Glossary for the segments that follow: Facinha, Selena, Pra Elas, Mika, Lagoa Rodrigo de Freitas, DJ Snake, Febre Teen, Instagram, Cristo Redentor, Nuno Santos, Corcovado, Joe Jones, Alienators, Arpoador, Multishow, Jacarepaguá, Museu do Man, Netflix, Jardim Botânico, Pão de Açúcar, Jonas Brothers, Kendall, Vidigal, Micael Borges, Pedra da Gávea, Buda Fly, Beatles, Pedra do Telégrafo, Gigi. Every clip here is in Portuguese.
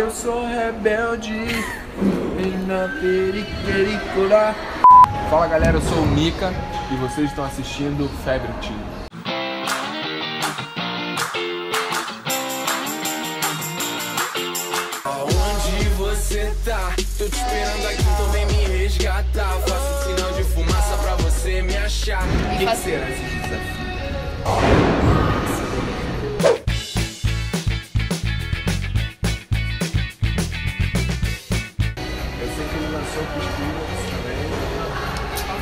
Eu sou rebelde e na periferia. Fala galera, eu sou o Mika e vocês estão assistindo Febre Teen. Tô te esperando aqui, então vem me resgatar. Faço um sinal de fumaça pra você me achar. O que será esse desafio? Eu sei que ele lançou com os Beatles também,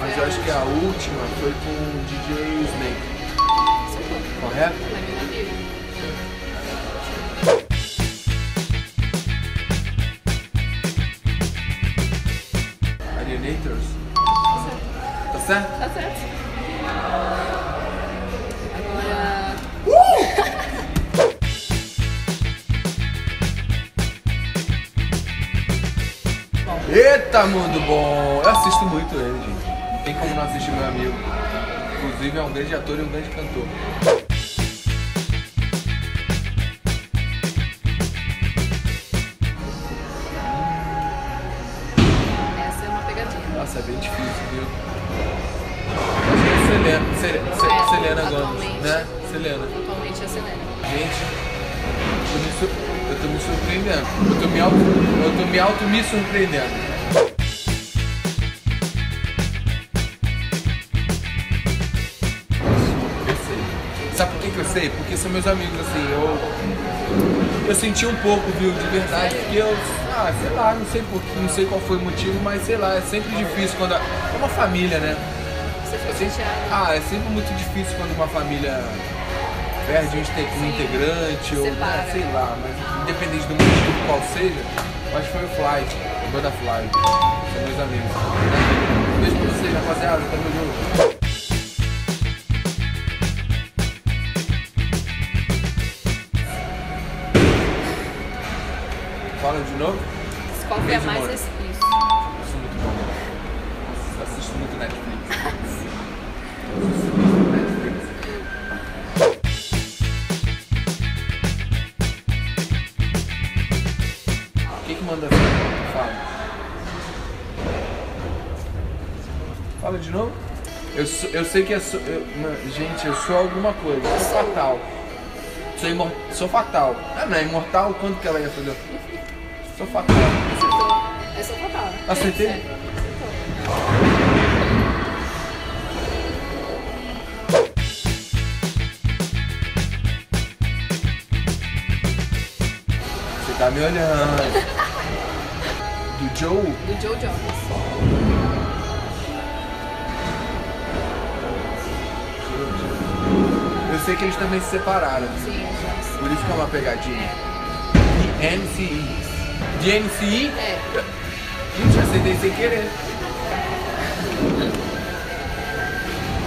mas eu acho que a última foi com o DJ Snake. Correto? Alienators? Tá certo? Tá certo? Tá certo. Agora... Eita, mundo bom! Eu assisto muito ele, gente. Não tem como não assistir meu amigo. Inclusive é um grande ator e um grande cantor. É bem difícil, viu? Acho que é Selena Gomes, né? Selena. Atualmente é Selena. Gente, eu tô me surpreendendo. Eu tô me auto surpreendendo. Eu sei. Sabe por que eu sei? Porque são meus amigos, assim, eu senti um pouco, viu, de verdade, porque eu... Ah, sei lá, não sei qual foi o motivo, mas sei lá, é sempre difícil quando... É uma família, né? É sempre muito difícil quando uma família perde um integrante, ou né, sei lá, mas independente do motivo qual seja, mas foi o Fly, o Buda Fly, são meus amigos. Um beijo pra vocês, rapaziada, tamo junto. Fala de novo? Qual que é mais esse? Isso. Eu sou muito bom. Assisto muito Netflix. Assisto muito Netflix. Quem manda assim? Fala de novo? Eu sei que é... Gente, eu sou alguma coisa. Eu sou fatal. Sou fatal. Ah, não, é imortal? Quando que ela ia fazer? Sou fatal. Acertou. Eu sou fatal. Acertei? É, você tá me olhando. Do Joe? Do Joe Jones. Eu sei que eles também se separaram. Sim, já. Por isso que é uma pegadinha. É. De NCI? É. Gente, acertei sem querer.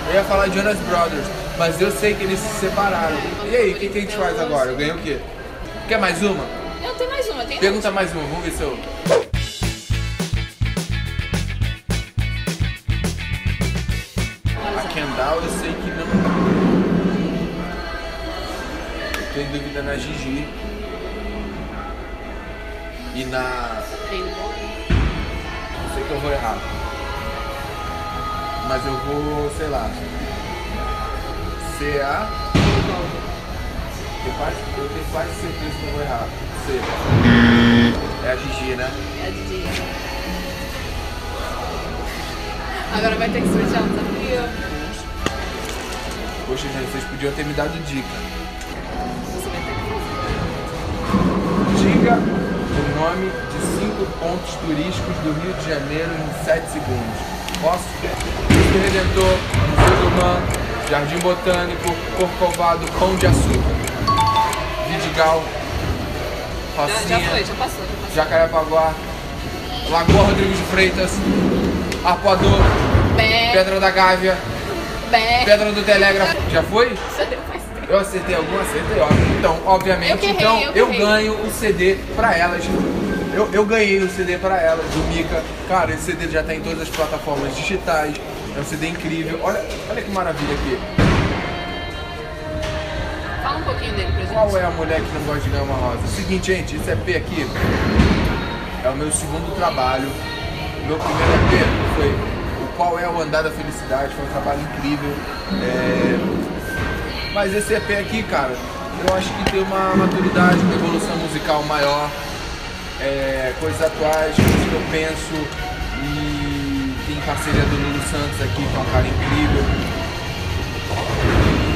Eu ia falar de Jonas Brothers, mas eu sei que eles se separaram. E aí, o que a gente faz agora? Eu ganhei o quê? Quer mais uma? Eu tenho mais uma, tem. Pergunta outra. Mais uma, vamos ver se eu... A Kendall eu sei que não... Tem dúvida na Gigi e na... Não sei que eu vou errar, mas eu vou, sei lá, C.A. Eu tenho quase certeza que eu vou errar. C. É a Gigi, né? É a Gigi. Agora vai ter que sortear um desafio. Poxa, gente, vocês podiam ter me dado dica. Diga o nome de 5 pontos turísticos do Rio de Janeiro em 7 segundos. Posso? Cristo Redentor, Museu do Man, Jardim Botânico, Corcovado, Pão de Açúcar, Vidigal, Facinha, já passou. Jacarepaguá, Lagoa Rodrigo de Freitas, Arpoador, Pedra da Gávea, Pedra do Telégrafo. Já foi? Eu acertei alguma? Acertei, ó. Então, obviamente, eu ganho o CD pra elas. Eu ganhei o CD pra elas, do Mika. Cara, esse CD já tá em todas as plataformas digitais. É um CD incrível. Olha que maravilha aqui. Fala um pouquinho dele pra gente. Qual é a mulher que não gosta de ganhar uma rosa? Seguinte, gente, esse EP aqui é o meu segundo trabalho. O meu primeiro EP foi o Qual é o Andar da Felicidade, foi um trabalho incrível. Mas esse EP aqui, cara, eu acho que tem uma maturidade, uma evolução musical maior, coisas atuais, coisas que eu penso, e tem parceria do Nuno Santos aqui, que é um cara incrível.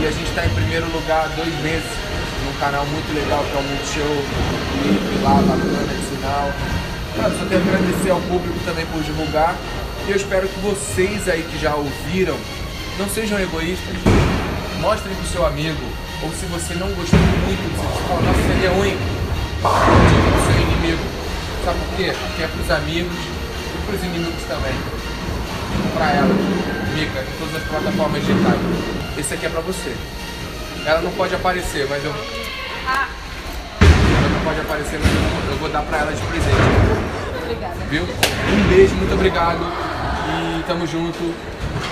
E a gente está em primeiro lugar há 2 meses num canal muito legal que é o Multishow, e lá bacana esse sinal. Cara, só quero agradecer ao público também por divulgar, e eu espero que vocês aí que já ouviram não sejam egoístas, mostrem pro seu amigo, ou se você não gostou muito, você fala, nossa, seria ruim, diga pro seu inimigo. Sabe por quê? Porque é pros amigos e pros inimigos também. Pra ela, Mika, em todas as plataformas digitais. Esse aqui é pra você. Ela não pode aparecer, mas eu... Ela não pode aparecer, mas eu vou dar pra ela de presente. Obrigada. Viu? Um beijo, muito obrigado. E tamo junto.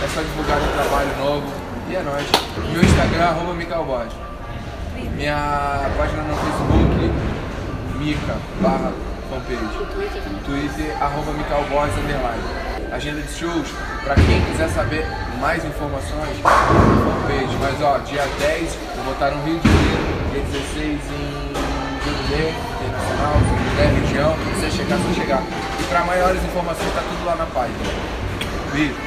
É só divulgar um trabalho novo. E é nóis. Meu Instagram, @Micael Borges. Minha página no Facebook, Mica/fanpage. Twitter, @Micael Borges. Agenda de shows, pra quem quiser saber mais informações, fanpage. Mas ó, dia 10 eu vou estar no Rio de Janeiro, dia 16 em Jubileu, Internacional, Jubileu, região. Se você chegar, só chegar. E pra maiores informações tá tudo lá na página. Beijo.